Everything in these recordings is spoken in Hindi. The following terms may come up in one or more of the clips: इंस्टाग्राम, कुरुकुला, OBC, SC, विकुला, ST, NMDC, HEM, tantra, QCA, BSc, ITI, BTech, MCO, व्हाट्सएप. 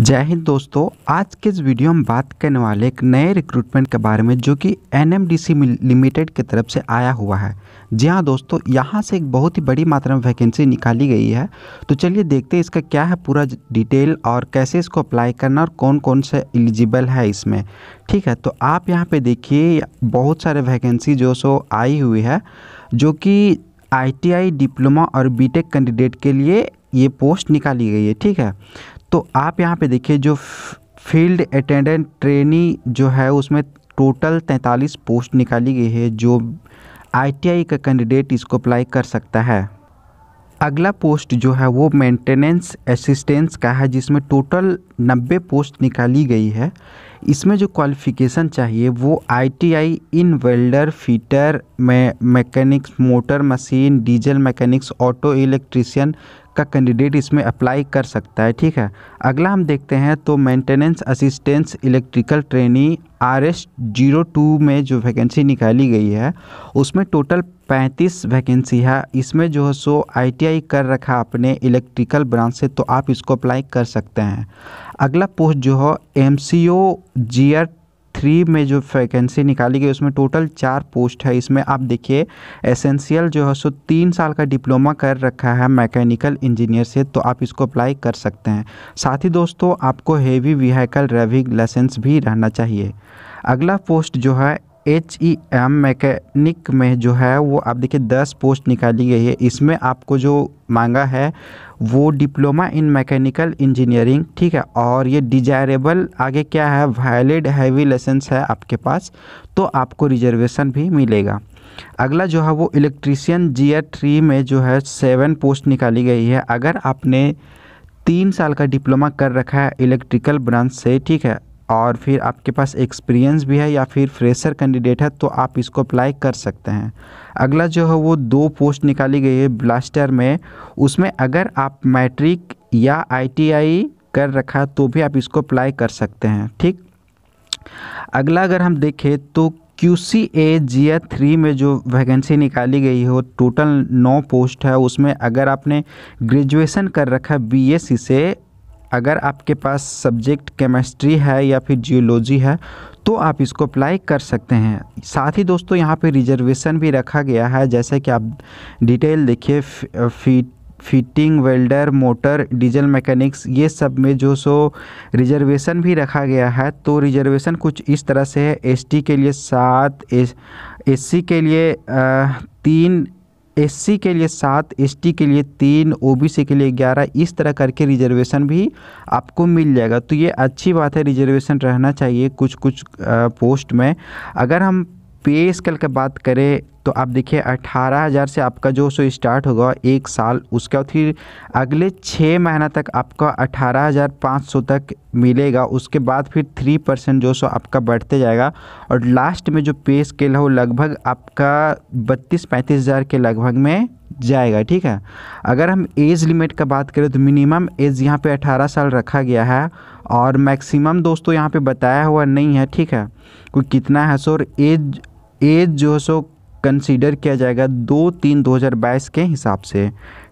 जय हिंद दोस्तों, आज के इस वीडियो में बात करने वाले एक नए रिक्रूटमेंट के बारे में जो कि NMDC लिमिटेड की तरफ से आया हुआ है। जी हाँ दोस्तों, यहाँ से एक बहुत ही बड़ी मात्रा में वैकेंसी निकाली गई है। तो चलिए देखते हैं इसका क्या है पूरा डिटेल और कैसे इसको अप्लाई करना और कौन कौन से एलिजिबल है इसमें। ठीक है, तो आप यहाँ पर देखिए बहुत सारे वैकेंसी जो सो आई हुई है जो कि ITI डिप्लोमा और BTech कैंडिडेट के लिए ये पोस्ट निकाली गई है। ठीक है, तो आप यहाँ पे देखिए जो फील्ड अटेंडेंट ट्रेनी जो है उसमें टोटल 43 पोस्ट निकाली गई है जो ITI का कैंडिडेट इसको अप्लाई कर सकता है। अगला पोस्ट जो है वो मेंटेनेंस असिस्टेंस का है जिसमें टोटल 90 पोस्ट निकाली गई है। इसमें जो क्वालिफ़िकेशन चाहिए वो ITI in welder fitter mechanics motor machine diesel mechanics auto electrician का कैंडिडेट इसमें अप्लाई कर सकता है। ठीक है, अगला हम देखते हैं तो maintenance assistance electrical trainee RS02 में जो वैकेंसी निकाली गई है उसमें टोटल 35 वैकेंसी है। इसमें जो है सो ITI कर रखा अपने इलेक्ट्रिकल ब्रांच से, तो आप इसको अप्लाई कर सकते हैं। अगला पोस्ट जो है MCO Gr 3 में जो वैकेंसी निकाली गई उसमें टोटल 4 पोस्ट है। इसमें आप देखिए एसेंशियल जो है सो 3 साल का डिप्लोमा कर रखा है मैकेनिकल इंजीनियर से, तो आप इसको अप्लाई कर सकते हैं। साथ ही दोस्तों आपको हेवी व्हीकल ड्राइविंग लाइसेंस भी रहना चाहिए। अगला पोस्ट जो है HEM मैकेनिक में जो है वो आप देखिए 10 पोस्ट निकाली गई है। इसमें आपको जो मांगा है वो डिप्लोमा इन मैकेनिकल इंजीनियरिंग। ठीक है, और ये डिजायरेबल आगे क्या है वैलिड हैवी लाइसेंस है आपके पास, तो आपको रिजर्वेशन भी मिलेगा। अगला जो है वो इलेक्ट्रीशियन Gr 3 में जो है 7 पोस्ट निकाली गई है। अगर आपने 3 साल का डिप्लोमा कर रखा है इलेक्ट्रिकल ब्रांच से, ठीक है, और फिर आपके पास एक्सपीरियंस भी है या फिर फ्रेशर कैंडिडेट है, तो आप इसको अप्लाई कर सकते हैं। अगला जो है वो 2 पोस्ट निकाली गई है ब्लास्टर में। उसमें अगर आप मैट्रिक या ITI कर रखा तो भी आप इसको अप्लाई कर सकते हैं। ठीक, अगला अगर हम देखें तो QCA Gr 3 में जो वैकेंसी निकाली गई हो टोटल 9 पोस्ट है। उसमें अगर आपने ग्रेजुएसन कर रखा BSc से, अगर आपके पास सब्जेक्ट केमिस्ट्री है या फिर जियोलॉजी है, तो आप इसको अप्लाई कर सकते हैं। साथ ही दोस्तों यहाँ पे रिजर्वेशन भी रखा गया है, जैसे कि आप डिटेल देखिए fitting welder motor diesel mechanics ये सब में जो सो रिजर्वेशन भी रखा गया है। तो रिजर्वेशन कुछ इस तरह से है ST के लिए 7, SC के लिए 3, SC के लिए 7, ST के लिए 3, OBC के लिए 11, इस तरह करके रिजर्वेशन भी आपको मिल जाएगा। तो ये अच्छी बात है, रिजर्वेशन रहना चाहिए कुछ पोस्ट में। अगर हम पे स्केल की बात करें तो आप देखिए 18,000 से आपका जो सो स्टार्ट होगा 1 साल, उसके बाद फिर अगले 6 महीना तक आपका 18,500 तक मिलेगा। उसके बाद फिर 3% जो सो आपका बढ़ते जाएगा और लास्ट में जो पे स्केल है वो लगभग आपका 32-35,000 के लगभग में जाएगा। ठीक है, अगर हम एज लिमिट का बात करें तो मिनिमम एज यहाँ पे 18 साल रखा गया है और मैक्सिमम दोस्तों यहाँ पे बताया हुआ नहीं है। ठीक है, कोई कितना है सो एज जो है सो कंसीडर किया जाएगा 2-3-2022 के हिसाब से।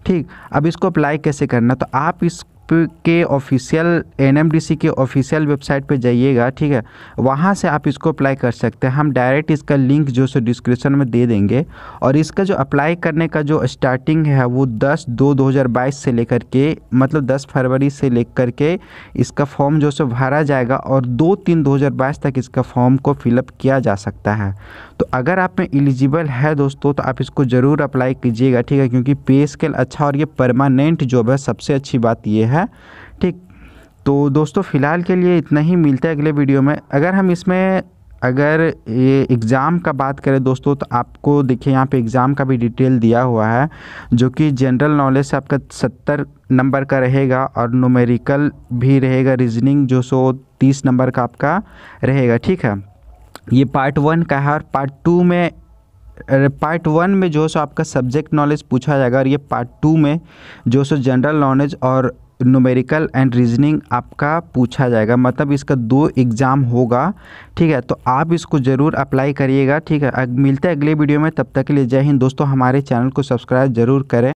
ठीक, अब इसको अप्लाई कैसे करना, तो आप इस के ऑफिशियल NMDC के ऑफिशियल वेबसाइट पे जाइएगा। ठीक है, वहाँ से आप इसको अप्लाई कर सकते हैं। हम डायरेक्ट इसका लिंक जो सो डिस्क्रिप्शन में दे देंगे। और इसका जो अप्लाई करने का जो स्टार्टिंग है वो 10-2-2022 से लेकर के मतलब 10 फरवरी से लेकर के इसका फॉर्म जो सो भरा जाएगा और 2-3-2022 तक इसका फॉर्म को फिलअप किया जा सकता है। तो अगर आप में एलिजिबल है दोस्तों तो आप इसको ज़रूर अप्लाई कीजिएगा। ठीक है, क्योंकि पे स्केल अच्छा और ये परमानेंट जॉब है, सबसे अच्छी बात ये है। ठीक, तो दोस्तों फ़िलहाल के लिए इतना ही, मिलता है अगले वीडियो में। अगर हम इसमें अगर ये एग्ज़ाम का बात करें दोस्तों तो आपको देखिए यहाँ पे एग्ज़ाम का भी डिटेल दिया हुआ है जो कि जनरल नॉलेज से आपका 70 नंबर का रहेगा और न्यूमेरिकल भी रहेगा, रीजनिंग जो सो 30 नंबर का आपका रहेगा। ठीक है, ये पार्ट 1 का है और पार्ट 1 में जो सो आपका सब्जेक्ट नॉलेज पूछा जाएगा और ये पार्ट 2 में जो सो जनरल नॉलेज और न्यूमेरिकल एंड रीजनिंग आपका पूछा जाएगा। मतलब इसका 2 एग्ज़ाम होगा। ठीक है, तो आप इसको ज़रूर अप्लाई करिएगा। ठीक है, मिलते हैं अगले वीडियो में, तब तक के लिए जय हिंद दोस्तों। हमारे चैनल को सब्सक्राइब ज़रूर करें।